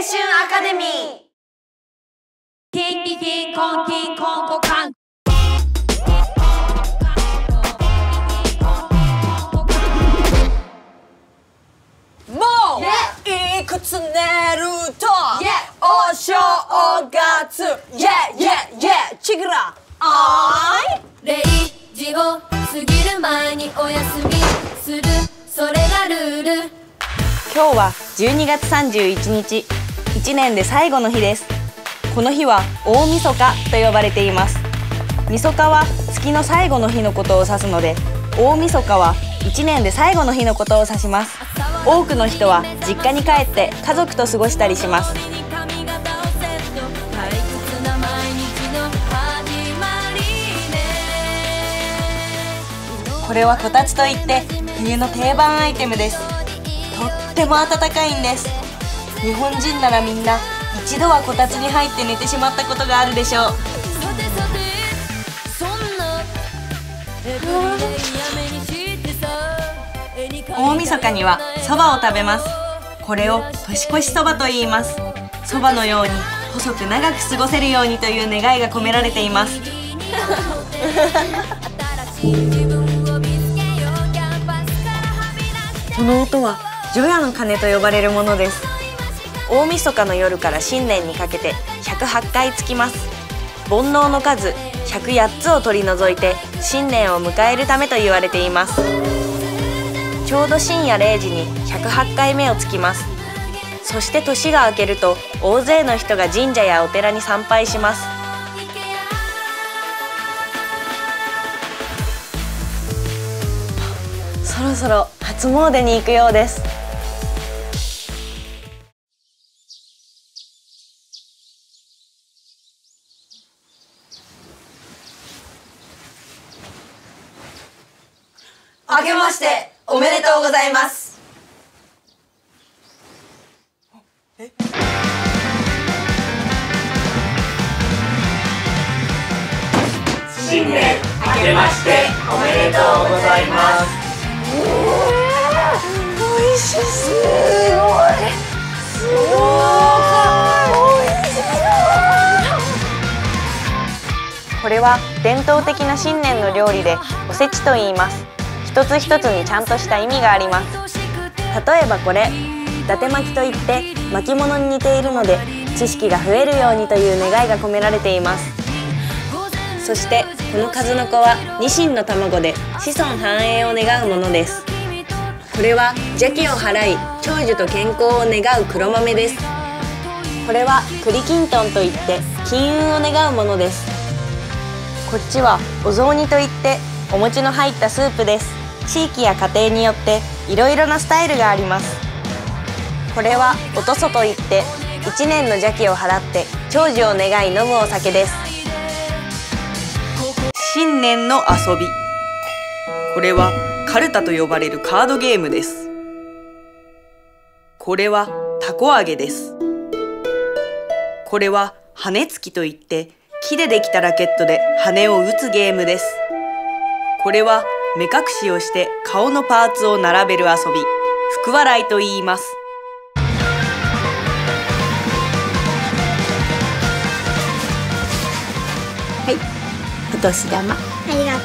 アカデミーキンコンもういくつ寝るとお正月チグラアイ0時を過ぎる前にお休みする、それがルール。今日は12月31日、1年で最後の日です。この日は大晦日と呼ばれています。晦日は月の最後の日のことを指すので、大晦日は1年で最後の日のことを指します。多くの人は実家に帰って家族と過ごしたりします。これはこたつといって冬の定番アイテムです。とても暖かいんです。日本人ならみんな一度はこたつに入って寝てしまったことがあるでしょう。大晦日にはそばを食べます。これを年越しそばと言います。そばのように細く長く過ごせるようにという願いが込められています。この音は除夜の鐘と呼ばれるものです。大晦日の夜から新年にかけて108回つきます。煩悩の数108つを取り除いて新年を迎えるためと言われています。ちょうど深夜0時に108回目をつきます。そして年が明けると大勢の人が神社やお寺に参拝します。そろそろ初詣に行くようです。あけましておめでとうございます。新年あけましておめでとうございます。おいしい。すごい。これは伝統的な新年の料理でおせちと言います。一つ一つにちゃんとした意味があります。例えばこれ、伊達巻きといって巻物に似ているので知識が増えるようにという願いが込められています。そしてこの数の子はニシンの卵で子孫繁栄を願うものです。これは邪気を払い長寿と健康を願う黒豆です。これは栗きんとんといって金運を願うものです。こっちはお雑煮といってお餅の入ったスープです。地域や家庭によっていろいろなスタイルがあります。これはおとそといって一年の邪気を払って長寿を願い飲むお酒です。新年の遊び。これはカルタと呼ばれるカードゲームです。これはたこ揚げです。これは羽つきといって木でできたラケットで羽を打つゲームです。これは目隠しをして顔のパーツを並べる遊び、福笑いと言います。はい、お年玉。ありがとう。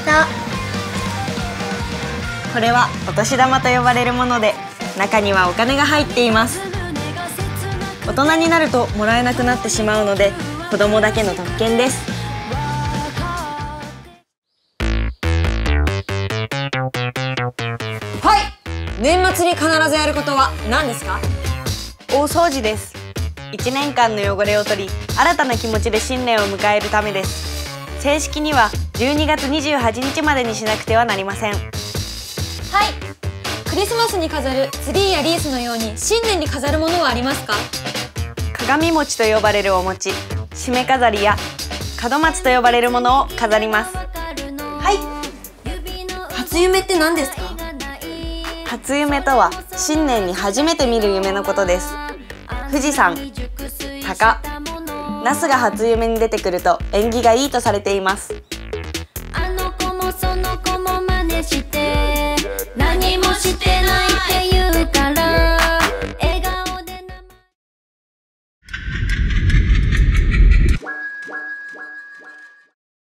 これはお年玉と呼ばれるもので、中にはお金が入っています。大人になるともらえなくなってしまうので、子供だけの特権です。年末に必ずやることは何ですか？大掃除です。1年間の汚れを取り、新たな気持ちで新年を迎えるためです。正式には12月28日までにしなくてはなりません。はい。クリスマスに飾るツリーやリースのように新年に飾るものはありますか？鏡餅と呼ばれるお餅、締め飾りや門松と呼ばれるものを飾ります。はい。初夢って何ですか？初夢とは新年に初めて見る夢のことです。富士山、鷹、ナスが初夢に出てくると縁起がいいとされています。あの子もその子も真似して何もしてないって言うから